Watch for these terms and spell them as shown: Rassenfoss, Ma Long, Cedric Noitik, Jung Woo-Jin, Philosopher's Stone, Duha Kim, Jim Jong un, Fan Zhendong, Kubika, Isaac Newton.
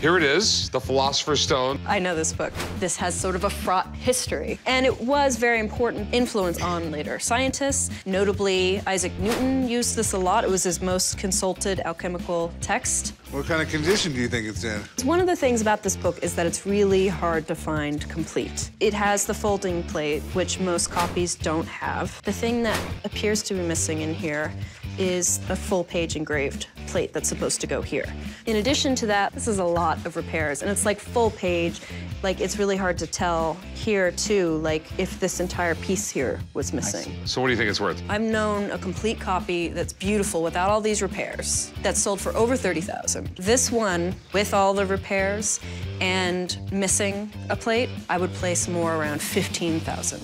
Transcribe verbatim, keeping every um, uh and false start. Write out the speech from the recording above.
Here it is, the Philosopher's Stone. I know this book. This has sort of a fraught history, and it was very important influence on later scientists. Notably, Isaac Newton used this a lot. It was his most consulted alchemical text. What kind of condition do you think it's in? One of the things about this book is that it's really hard to find complete. It has the folding plate, which most copies don't have. The thing that appears to be missing in here is a full page engraved plate that's supposed to go here. In addition to that, this is a lot of repairs, and it's like full page. Like, it's really hard to tell here, too, like, if this entire piece here was missing. So what do you think it's worth? I've known a complete copy that's beautiful without all these repairs that's sold for over thirty thousand dollars. This one, with all the repairs and missing a plate, I would place more around fifteen thousand dollars.